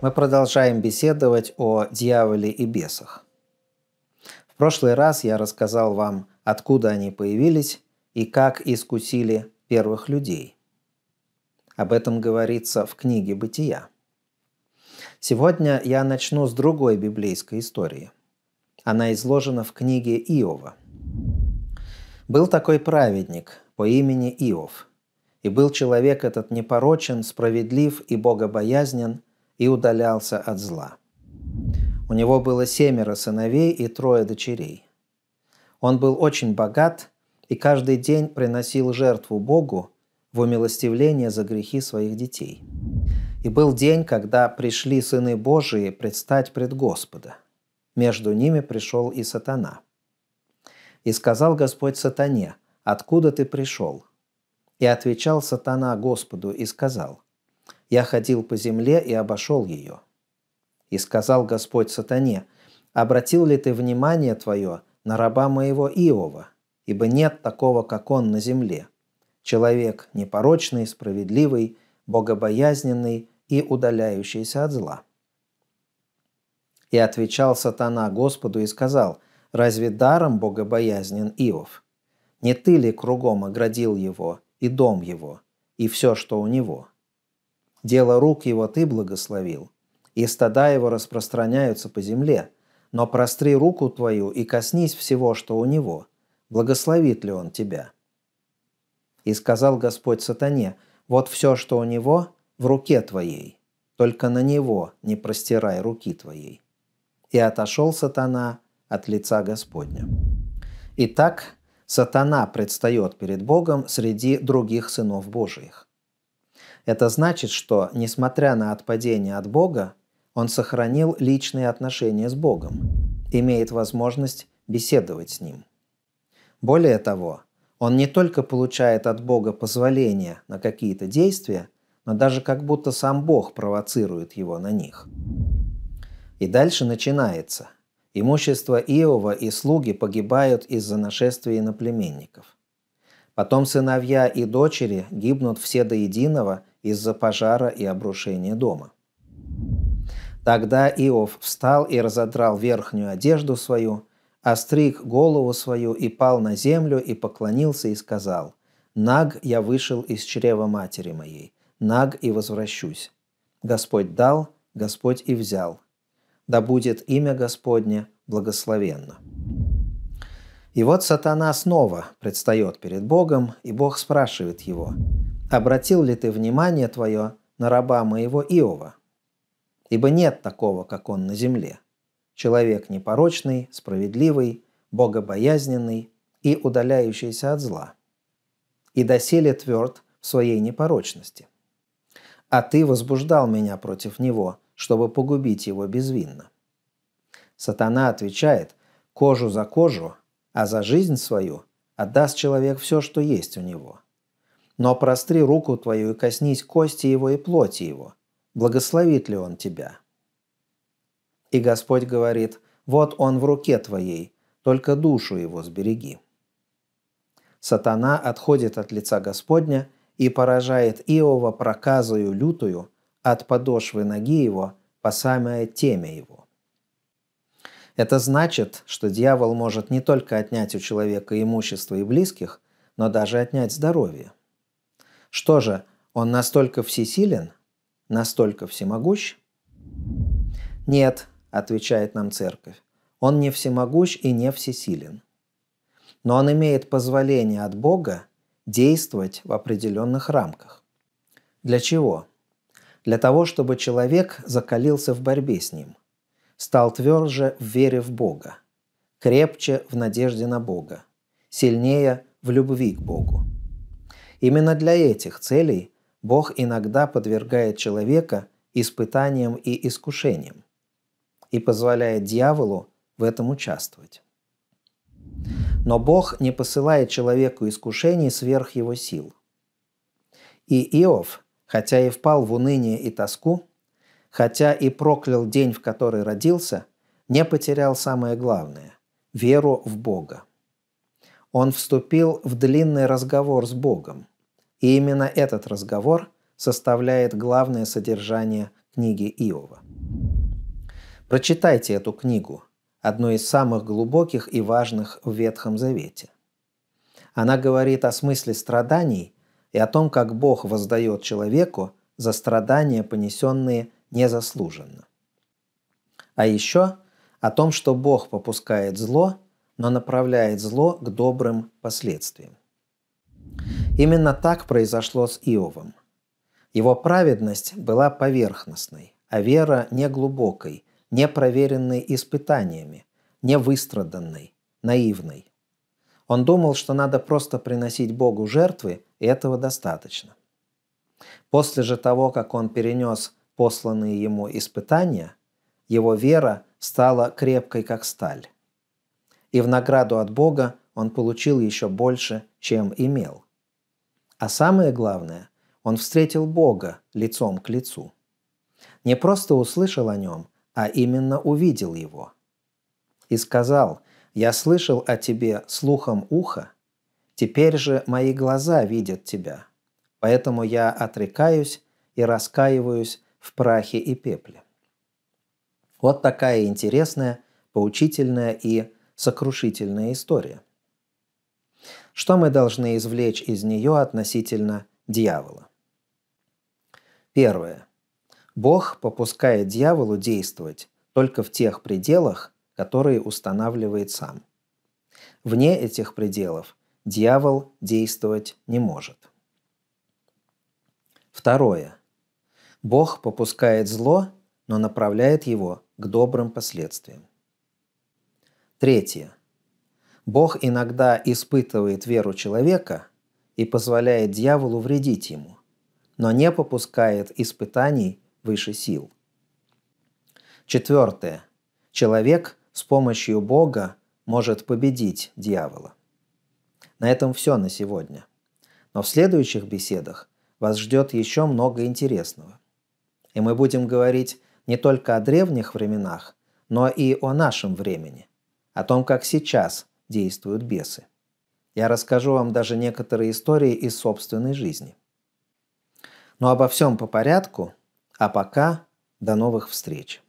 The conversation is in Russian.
Мы продолжаем беседовать о дьяволе и бесах. В прошлый раз я рассказал вам, откуда они появились и как искусили первых людей. Об этом говорится в книге «Бытия». Сегодня я начну с другой библейской истории. Она изложена в книге Иова. «Был такой праведник по имени Иов, и был человек этот непорочен, справедлив и богобоязнен, и удалялся от зла. У него было 7 сыновей и 3 дочерей. Он был очень богат и каждый день приносил жертву Богу в умилостивление за грехи своих детей. И был день, когда пришли сыны Божии предстать пред Господа. Между ними пришел и сатана. И сказал Господь сатане: „Откуда ты пришел?“ И отвечал сатана Господу и сказал: „Я ходил по земле и обошел ее“. И сказал Господь сатане: „Обратил ли ты внимание твое на раба моего Иова? Ибо нет такого, как он на земле. Человек непорочный, справедливый, богобоязненный и удаляющийся от зла“. И отвечал сатана Господу и сказал: „Разве даром богобоязнен Иов? Не ты ли кругом оградил его и дом его, и все, что у него? Дело рук его ты благословил, и стада его распространяются по земле, но простри руку твою и коснись всего, что у него, благословит ли он тебя?“ И сказал Господь сатане: „Вот все, что у него, в руке твоей, только на него не простирай руки твоей“. И отошел сатана от лица Господня. Итак, сатана предстает перед Богом среди других сынов Божиих. Это значит, что, несмотря на отпадение от Бога, он сохранил личные отношения с Богом, имеет возможность беседовать с Ним. Более того, он не только получает от Бога позволение на какие-то действия, но даже как будто сам Бог провоцирует его на них. И дальше начинается. Имущество Иова и слуги погибают из-за нашествия иноплеменников. Потом сыновья и дочери гибнут все до единого из-за пожара и обрушения дома. Тогда Иов встал и разодрал верхнюю одежду свою, остриг голову свою и пал на землю и поклонился и сказал: „Наг я вышел из чрева матери моей, наг и возвращусь. Господь дал, Господь и взял. Да будет имя Господне благословенно“». И вот сатана снова предстает перед Богом, и Бог спрашивает его: „Обратил ли ты внимание твое на раба моего Иова? Ибо нет такого, как он на земле. Человек непорочный, справедливый, богобоязненный и удаляющийся от зла. И доселе тверд в своей непорочности. А ты возбуждал меня против него, чтобы погубить его безвинно“. Сатана отвечает: „Кожу за кожу, а за жизнь свою отдаст человек все, что есть у него. Но простри руку твою и коснись кости его и плоти его, благословит ли он тебя?“ И Господь говорит: „Вот он в руке твоей, только душу его сбереги“». Сатана отходит от лица Господня и поражает Иова проказою лютую от подошвы ноги его по самое темя его. Это значит, что дьявол может не только отнять у человека имущество и близких, но даже отнять здоровье. Что же, он настолько всесилен, настолько всемогущ? «Нет», – отвечает нам церковь, – «он не всемогущ и не всесилен. Но он имеет позволение от Бога действовать в определенных рамках». Для чего? Для того, чтобы человек закалился в борьбе с ним, стал тверже в вере в Бога, крепче в надежде на Бога, сильнее в любви к Богу. Именно для этих целей Бог иногда подвергает человека испытаниям и искушениям и позволяет дьяволу в этом участвовать. Но Бог не посылает человеку искушений сверх его сил. И Иов, хотя и впал в уныние и тоску, хотя и проклял день, в который родился, не потерял самое главное – веру в Бога. он вступил в длинный разговор с Богом. И именно этот разговор составляет главное содержание книги Иова. Прочитайте эту книгу, одну из самых глубоких и важных в Ветхом Завете. Она говорит о смысле страданий и о том, как Бог воздает человеку за страдания, понесенные незаслуженно. А еще о том, что Бог попускает зло, но направляет зло к добрым последствиям. Именно так произошло с Иовом. Его праведность была поверхностной, а вера неглубокой, не проверенной испытаниями, не выстраданной, наивной. Он думал, что надо просто приносить Богу жертвы, и этого достаточно. После же того, как он перенес посланные ему испытания, его вера стала крепкой, как сталь. И в награду от Бога он получил еще больше, чем имел. А самое главное, он встретил Бога лицом к лицу. Не просто услышал о нем, а именно увидел его. И сказал: «Я слышал о тебе слухом уха, теперь же мои глаза видят тебя, поэтому я отрекаюсь и раскаиваюсь в прахе и пепле». Вот такая интересная, поучительная и сокрушительная история. Что мы должны извлечь из нее относительно дьявола? Первое. Бог попускает дьяволу действовать только в тех пределах, которые устанавливает сам. Вне этих пределов дьявол действовать не может. Второе. Бог попускает зло, но направляет его к добрым последствиям. Третье. Бог иногда испытывает веру человека и позволяет дьяволу вредить ему, но не попускает испытаний выше сил. Четвертое. Человек с помощью Бога может победить дьявола. На этом все на сегодня. Но в следующих беседах вас ждет еще много интересного. И мы будем говорить не только о древних временах, но и о нашем времени, о том, как сейчас действуют бесы. Я расскажу вам даже некоторые истории из собственной жизни. Но обо всем по порядку, а пока до новых встреч.